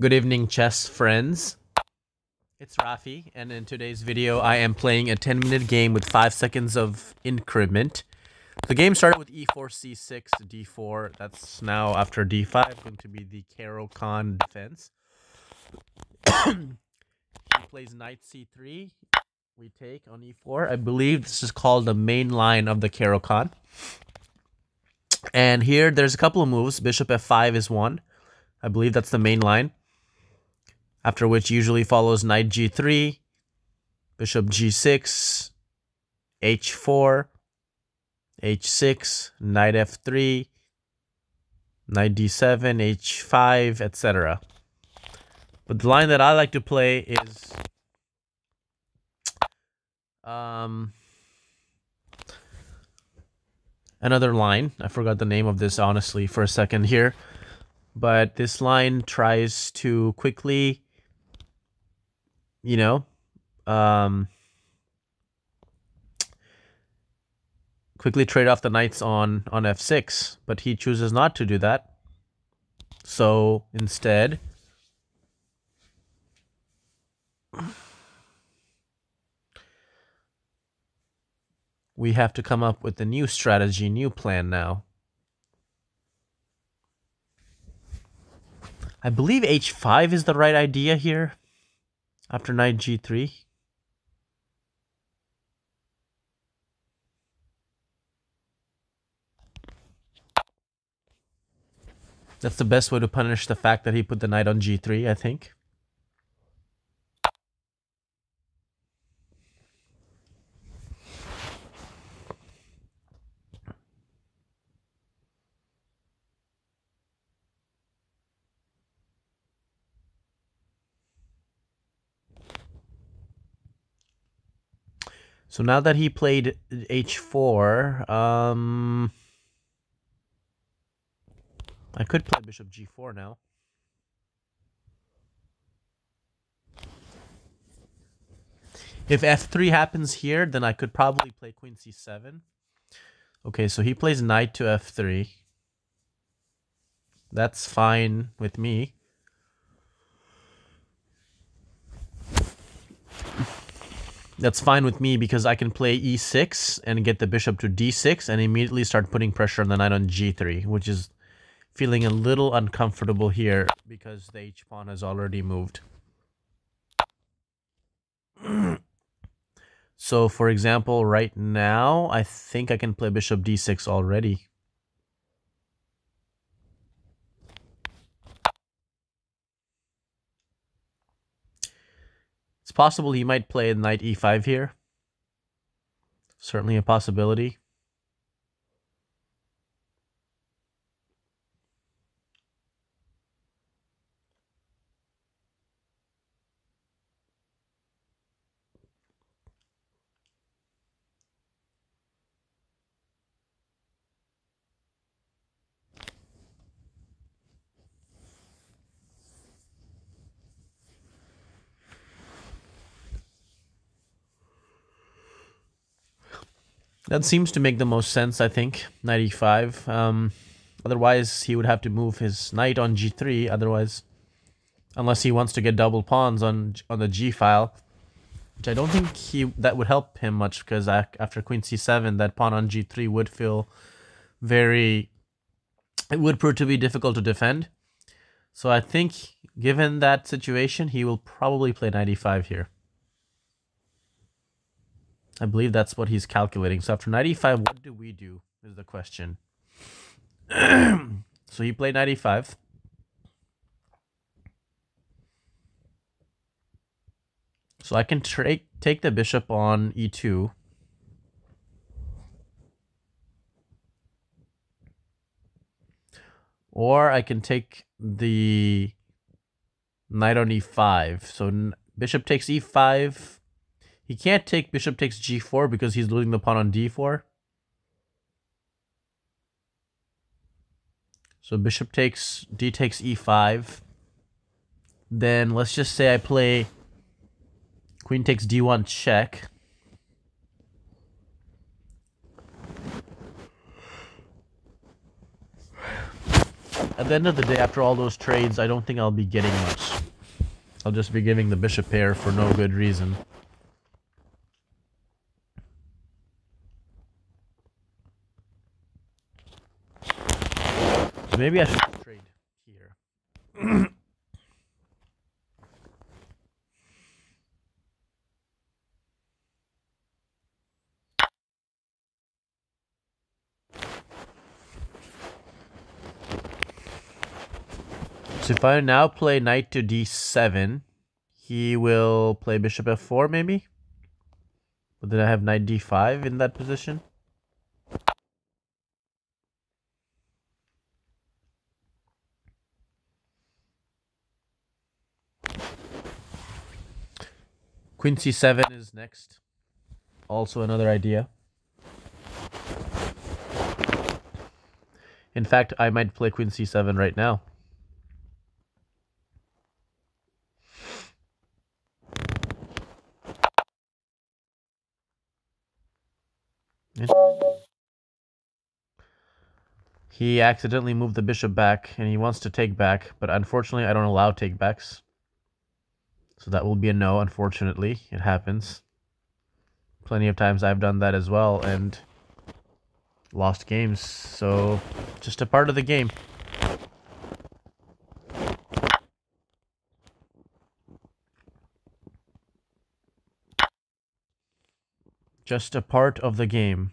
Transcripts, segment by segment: Good evening, chess friends. It's Rafi, and in today's video I am playing a 10-minute game with 5 seconds of increment. The game started with e4, c6, d4. That's now, after d5, going to be the Caro-Kann defense. He plays knight c3. We take on e4. I believe this is called the main line of the Caro-Kann. And here there's a couple of moves. Bishop f5 is one. I believe that's the main line. After which usually follows knight g3, bishop g6, h4, h6, knight f3, knight d7, h5, etc. But the line that I like to play is another line. I forgot the name of this, honestly, for a second here. But this line tries to quickly, you know, quickly trade off the knights on f6, but he chooses not to do that. So instead, we have to come up with a new strategy, new plan now. I believe h5 is the right idea here. After knight g3. That's the best way to punish the fact that he put the knight on g3, I think. So now that he played h4, I could play bishop g4 now. If f3 happens here, then I could probably play queen c7. Okay, so he plays knight to f3. That's fine with me. That's fine with me because I can play e6 and get the bishop to d6 and immediately start putting pressure on the knight on g3, which is feeling a little uncomfortable here because the h-pawn has already moved. So, for example, right now, I think I can play bishop d6 already. It's possible he might play knight e5 here. Certainly a possibility. That seems to make the most sense, I think, knight e5. Otherwise, he would have to move his knight on g3. Otherwise, unless he wants to get double pawns on the g file, which I don't think that would help him much, because after queen c7, that pawn on g3 would feel very... It would prove to be difficult to defend. So I think, given that situation, he will probably play knight e5 here. I believe that's what he's calculating. So after knight e5, what do we do is the question. So he played knight e5. So I can take the bishop on e2. Or I can take the knight on e5. So bishop takes e5. He can't take bishop takes g4 because he's losing the pawn on d4. So bishop takes d takes e5. Then let's just say I play queen takes d1 check. at the end of the day, after all those trades, I don't think I'll be getting much. I'll just be giving the bishop pair for no good reason. So maybe I should trade here. So if I now play knight to d7, he will play bishop f4 maybe? But then I have knight d5 in that position. Queen c7 is next. Also another idea. In fact, I might play queen c7 right now. He accidentally moved the bishop back, and he wants to take back, but unfortunately I don't allow takebacks. So that will be a no, unfortunately. It happens. Plenty of times I've done that as well, and lost games, so just a part of the game. Just a part of the game.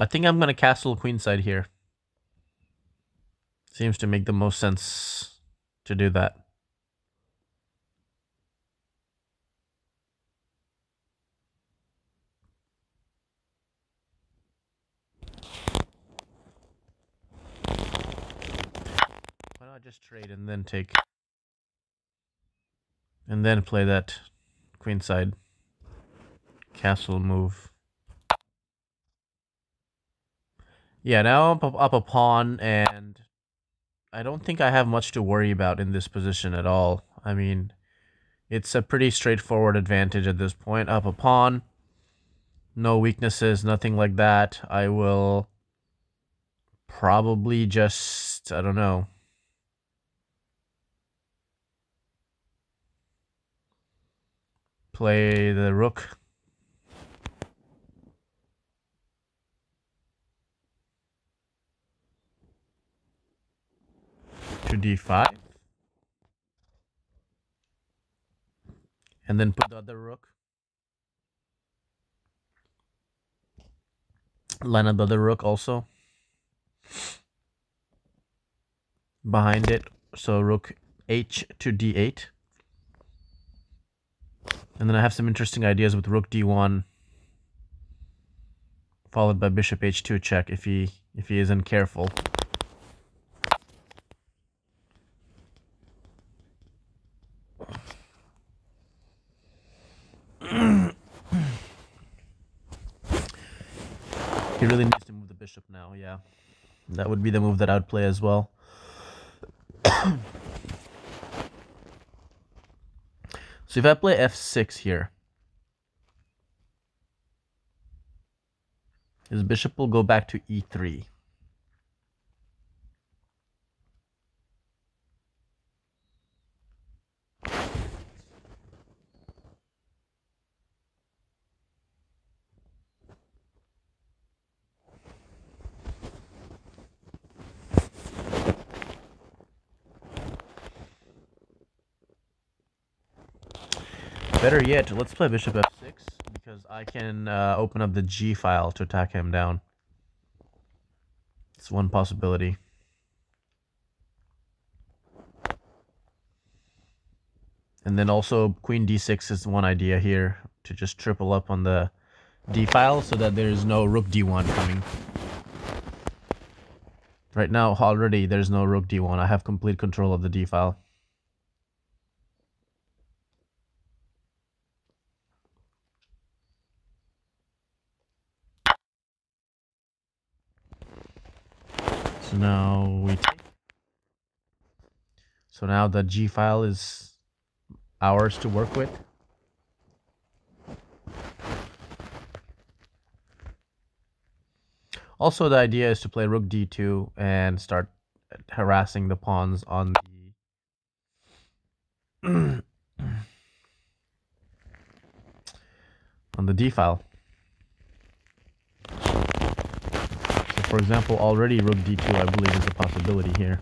I think I'm going to castle queenside here. Seems to make the most sense to do that. Why not just trade and then take? And then play that queenside castle move. Yeah, now I'm up a pawn, and I don't think I have much to worry about in this position at all. I mean, it's a pretty straightforward advantage at this point. Up a pawn, no weaknesses, nothing like that. I will probably just, I don't know. Play the rook. To d5, and then put the other rook, line up the other rook also behind it, so rook h to d8, and then I have some interesting ideas with rook d1 followed by bishop h2 check if he isn't careful. He really needs to move the bishop now, yeah. That would be the move that I would play as well. So if I play f6 here, his bishop will go back to e3. Better yet, let's play bishop f6, because I can open up the g file to attack him down. It's one possibility. And then also queen d6 is one idea here, to just triple up on the d file so that there is no rook d1 coming. Right now, already, there's no rook d1. I have complete control of the d file. So now we take. So now the g file is ours to work with. Also, the idea is to play rook d2 and start harassing the pawns on the on the d file. So, for example, already rook d2, I believe, is a possibility here.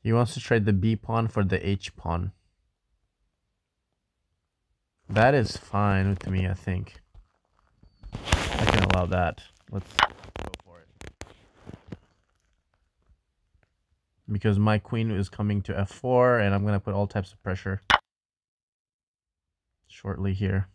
He wants to trade the B pawn for the H pawn. That is fine with me, I think. I can allow that. Let's go for it. Because my queen is coming to F4, and I'm going to put all types of pressure shortly here.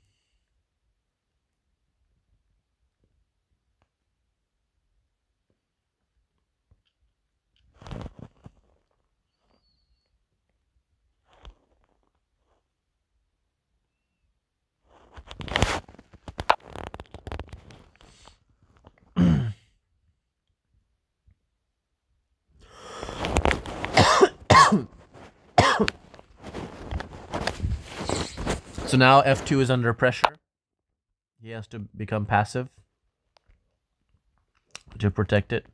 So now F2 is under pressure. He has to become passive to protect it.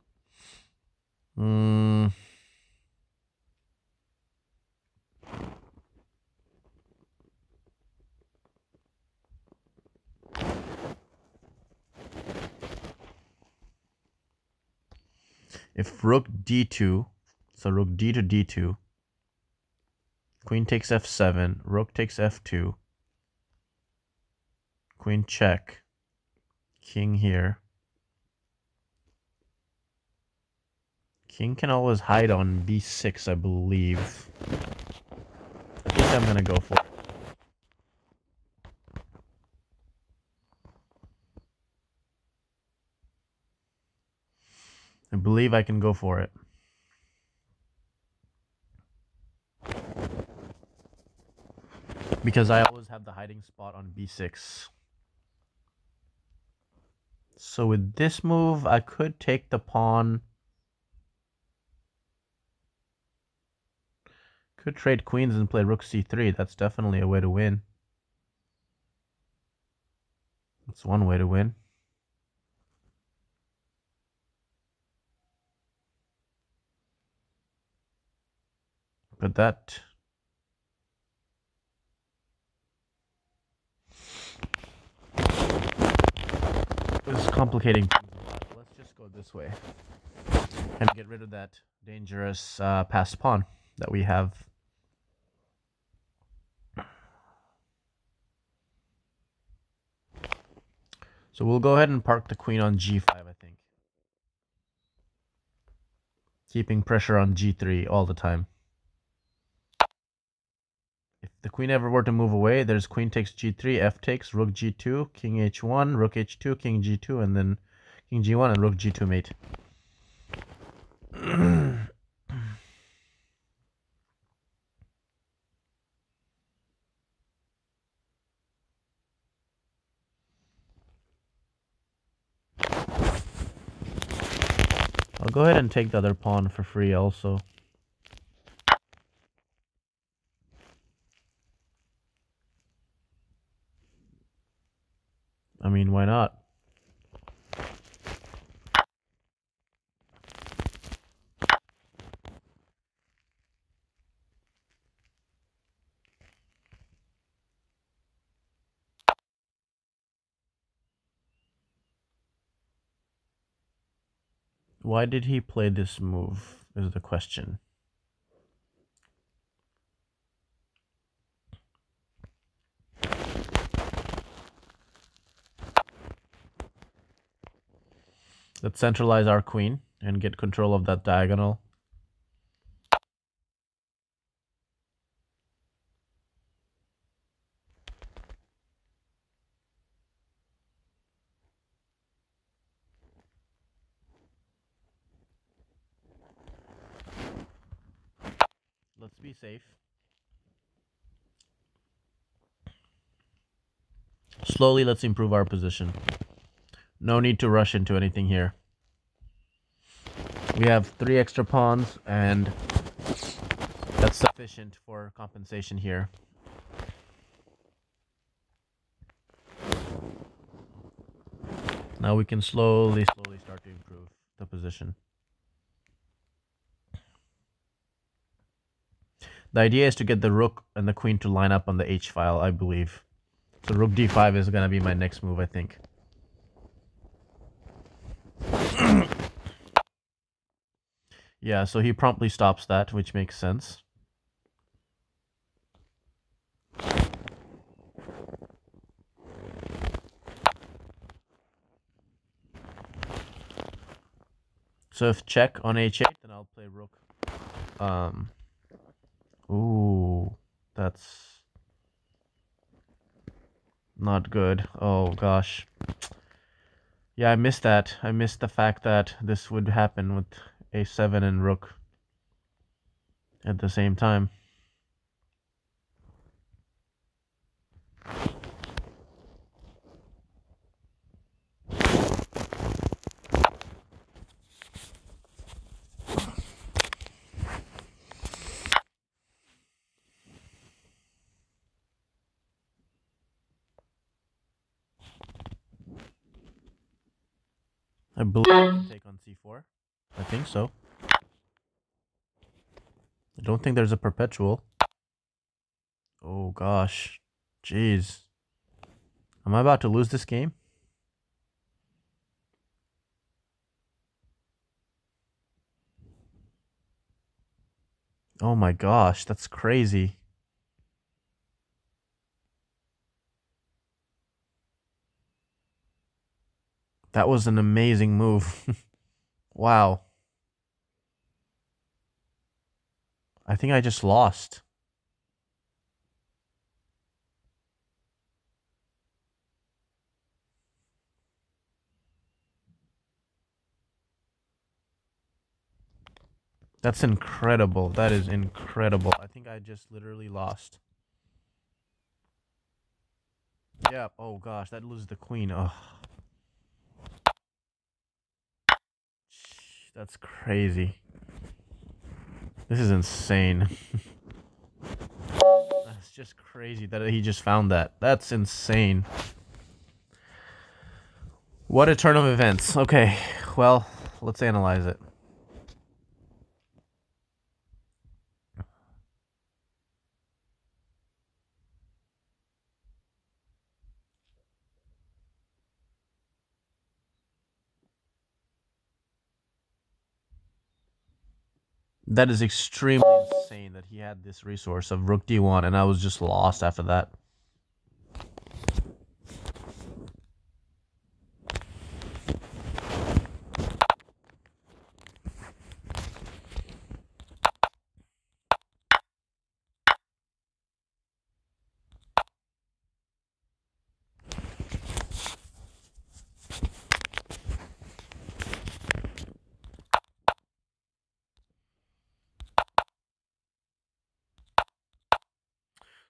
If rook D2, so rook D to D2, queen takes F7, rook takes F2, queen check, king here. King can always hide on b6, I believe. I think I'm gonna go for it. I believe I can go for it. Because I always have the hiding spot on b6. So with this move, I could take the pawn. Could trade queens and play rook c3. That's definitely a way to win. That's one way to win. But that... it's complicating. Let's just go this way and get rid of that dangerous passed pawn that we have. So we'll go ahead and park the queen on g5, I think. Keeping pressure on g3 all the time. If the queen ever were to move away, there's queen takes g3, f takes, rook g2, king h1, rook h2, king g2, and then king g1 and rook g2 mate. I'll go ahead and take the other pawn for free also. I mean, why not? Why did he play this move is the question. Let's centralize our queen and get control of that diagonal. Let's be safe. Slowly, let's improve our position. No need to rush into anything here. We have 3 extra pawns, and that's sufficient for compensation here. Now we can slowly start to improve the position. The idea is to get the rook and the queen to line up on the h file, I believe. So rook d5 is going to be my next move, I think. Yeah, so he promptly stops that, which makes sense. So if check on h8, then I'll play rook. Ooh, that's not good. Oh gosh. Yeah, I missed that. I missed the fact that this would happen with a7 and rook at the same time. I believe take on c4. I think so. I don't think there's a perpetual. Oh gosh. Jeez. Am I about to lose this game? Oh my gosh, that's crazy. That was an amazing move. Wow. I think I just lost. That's incredible. That is incredible. I think I just literally lost. Yeah. Oh gosh, that loses the queen. Ugh. That's crazy. This is insane. That's just crazy that he just found that. That's insane. What a turn of events. Okay, well, let's analyze it. That is extremely insane that he had this resource of rook d1, and I was just lost after that.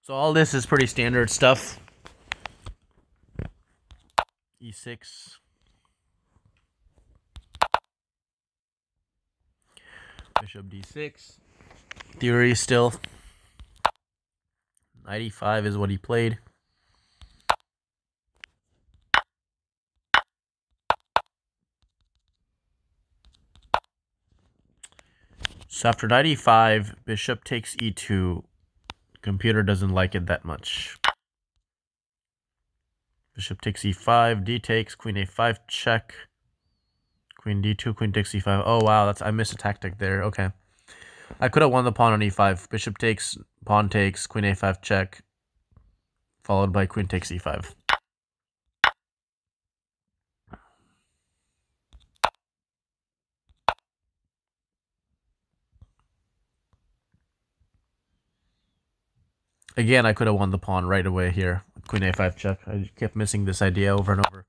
So all this is pretty standard stuff. E6. Bishop D6. Theory still. Knight E5 is what he played. So after Knight E5, Bishop takes E2. Computer doesn't like it that much. Bishop takes e5, d takes, queen a5 check, queen d2, queen takes e5. Oh wow, that's, I missed a tactic there. Okay, I could have won the pawn on e5. Bishop takes, pawn takes, queen a5 check, followed by queen takes e5. Again, I could have won the pawn right away here. Queen a5 check. I just kept missing this idea over and over.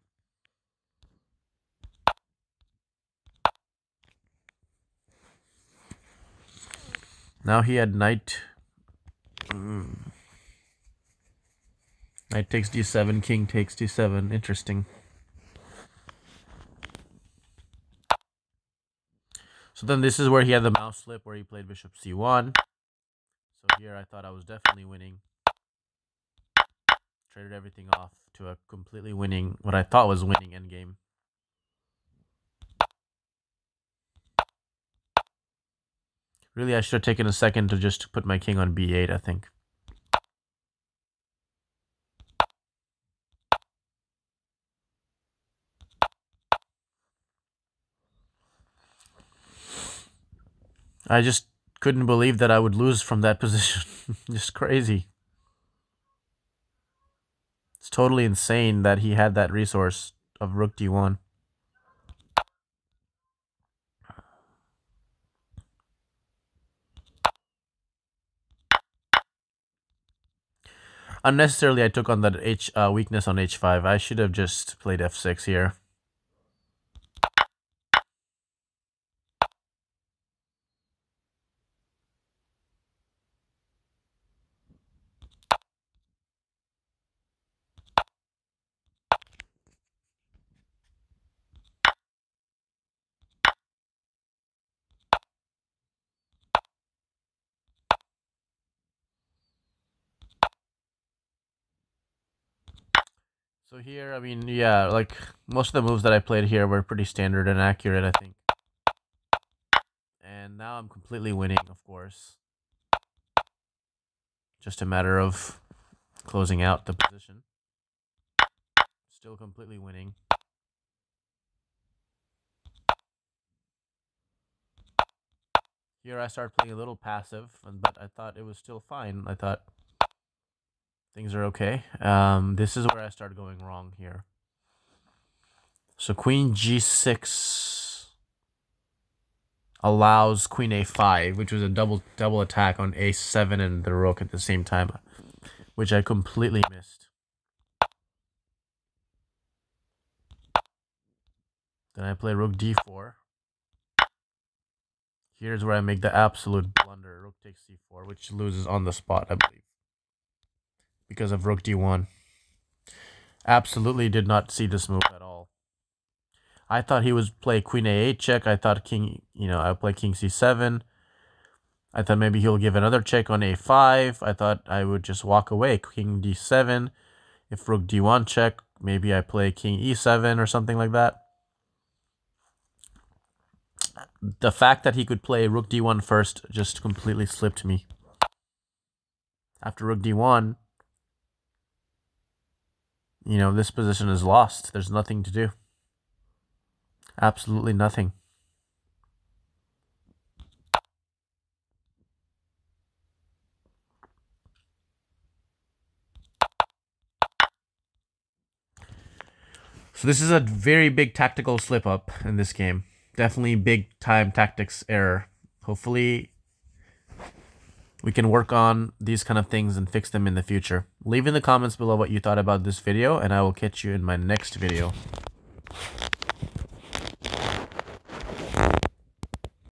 Now he had knight. Knight takes d7, king takes d7. Interesting. So then this is where he had the mouse slip, where he played bishop c1. So here I thought I was definitely winning. Traded everything off to a completely winning, what I thought was winning endgame. Really, I should have taken a second to just put my king on b8, I think. I just couldn't believe that I would lose from that position. Just crazy. It's totally insane that he had that resource of rook d1. Unnecessarily, I took on that weakness on h5. I should have just played f6 here. So here, I mean, yeah, like most of the moves that I played here were pretty standard and accurate, I think. And now I'm completely winning, of course. Just a matter of closing out the position. Still completely winning. Here I started playing a little passive, but I thought it was still fine. I thought things are okay. This is where I started going wrong here. So queen g6 allows queen a5, which was a double attack on a7 and the rook at the same time, which I completely missed. Then I play rook d4. Here's where I make the absolute blunder. Rook takes c4, which loses on the spot, I believe, because of rook d1. Absolutely did not see this move at all. I thought he was play queen a8 check. I thought king, you know, I play king c7. I thought maybe he'll give another check on a5. I thought I would just walk away, king d7. If rook d1 check, maybe I play king e7 or something like that. The fact that he could play rook d1 first just completely slipped me. After rook d1, you know, this position is lost. There's nothing to do. Absolutely nothing. So this is a very big tactical slip up in this game. Definitely big time tactics error. Hopefully we can work on these kind of things and fix them in the future. Leave in the comments below what you thought about this video, and I will catch you in my next video.